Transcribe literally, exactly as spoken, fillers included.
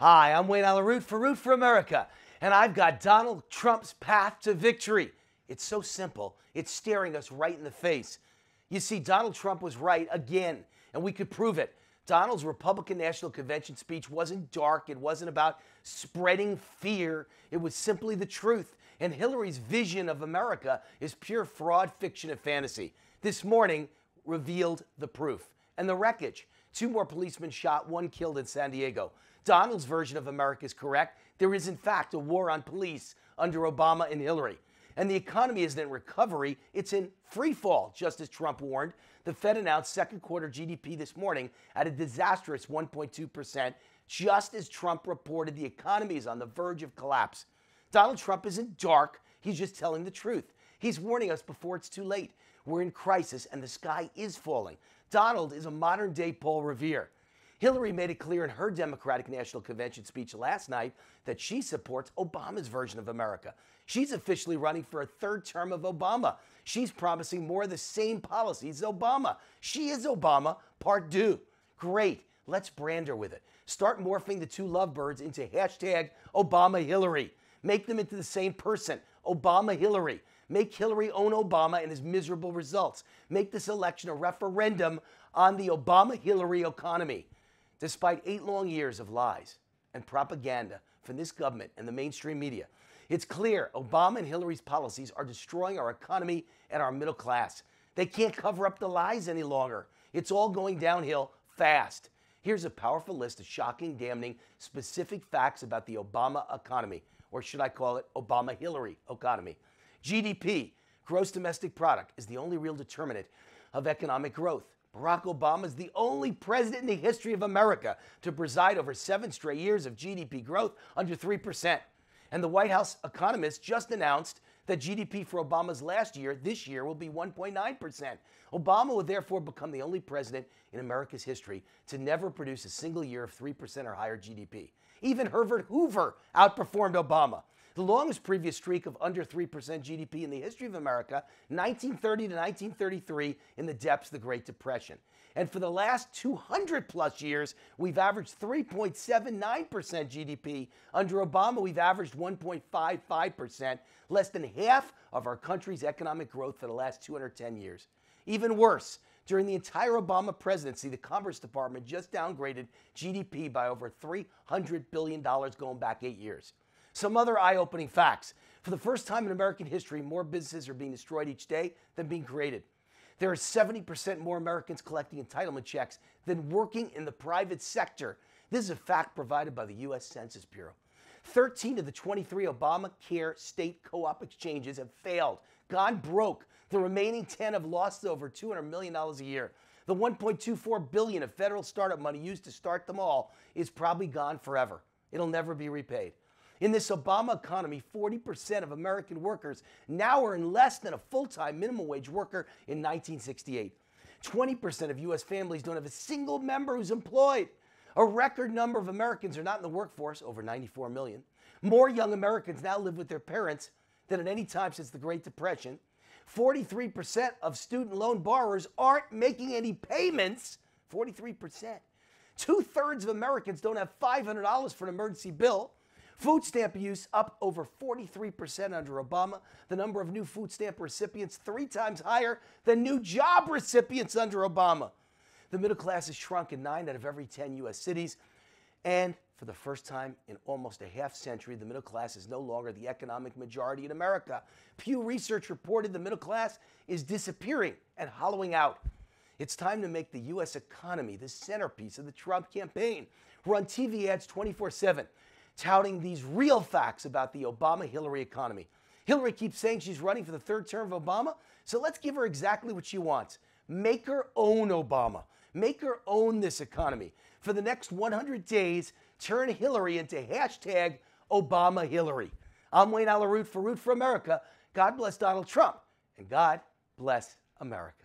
Hi, I'm Wayne Allyn Root for Root for America, and I've got Donald Trump's path to victory. It's so simple. It's staring us right in the face. You see, Donald Trump was right again, and we could prove it. Donald's Republican National Convention speech wasn't dark. It wasn't about spreading fear. It was simply the truth. And Hillary's vision of America is pure fraud, fiction, and fantasy. This morning revealed the proof and the wreckage. Two more policemen shot, one killed in San Diego. Donald's version of America is correct. There is, in fact, a war on police under Obama and Hillary. And the economy isn't in recovery. It's in free fall, just as Trump warned. The Fed announced second quarter G D P this morning at a disastrous one point two percent, just as Trump reported the economy is on the verge of collapse. Donald Trump isn't dark. He's just telling the truth. He's warning us before it's too late. We're in crisis, and the sky is falling. Donald is a modern-day Paul Revere. Hillary made it clear in her Democratic National Convention speech last night that she supports Obama's version of America. She's officially running for a third term of Obama. She's promising more of the same policies as Obama. She is Obama, part deux. Great. Let's brand her with it. Start morphing the two lovebirds into hashtag Obama Hillary. Make them into the same person, Obama Hillary. Make Hillary own Obama and his miserable results. Make this election a referendum on the Obama-Hillary economy. Despite eight long years of lies and propaganda from this government and the mainstream media, it's clear Obama and Hillary's policies are destroying our economy and our middle class. They can't cover up the lies any longer. It's all going downhill fast. Here's a powerful list of shocking, damning, specific facts about the Obama economy, or should I call it Obama-Hillary economy. G D P, gross domestic product, is the only real determinant of economic growth. Barack Obama is the only president in the history of America to preside over seven straight years of G D P growth under three percent. And the White House economist just announced that G D P for Obama's last year, this year, will be one point nine percent. Obama will therefore become the only president in America's history to never produce a single year of three percent or higher G D P. Even Herbert Hoover outperformed Obama. The longest previous streak of under three percent G D P in the history of America, nineteen thirty to nineteen thirty-three, in the depths of the Great Depression. And for the last two hundred plus years, we've averaged three point seven nine percent G D P. Under Obama, we've averaged one point five five percent, less than half of our country's economic growth for the last two hundred ten years. Even worse, during the entire Obama presidency, the Commerce Department just downgraded G D P by over three hundred billion dollars going back eight years. Some other eye-opening facts. For the first time in American history, more businesses are being destroyed each day than being created. There are seventy percent more Americans collecting entitlement checks than working in the private sector. This is a fact provided by the U S Census Bureau. thirteen of the twenty-three Obamacare state co-op exchanges have failed, gone broke. The remaining ten have lost over two hundred million dollars a year. The one point two four billion dollars of federal startup money used to start them all is probably gone forever. It'll never be repaid. In this Obama economy, forty percent of American workers now earn less than a full-time minimum wage worker in nineteen sixty-eight. twenty percent of U S families don't have a single member who's employed. A record number of Americans are not in the workforce, over ninety-four million. More young Americans now live with their parents than at any time since the Great Depression. forty-three percent of student loan borrowers aren't making any payments, forty-three percent. Two-thirds of Americans don't have five hundred dollars for an emergency bill. Food stamp use up over forty-three percent under Obama. The number of new food stamp recipients three times higher than new job recipients under Obama. The middle class has shrunk in nine out of every ten U S cities. And for the first time in almost a half century, the middle class is no longer the economic majority in America. Pew Research reported the middle class is disappearing and hollowing out. It's time to make the U S economy the centerpiece of the Trump campaign. Run T V ads twenty-four seven. Touting these real facts about the Obama-Hillary economy. Hillary keeps saying she's running for the third term of Obama, so let's give her exactly what she wants. Make her own Obama. Make her own this economy. For the next one hundred days, turn Hillary into hashtag Obama-Hillary. I'm Wayne Allyn Root for Root for America. God bless Donald Trump, and God bless America.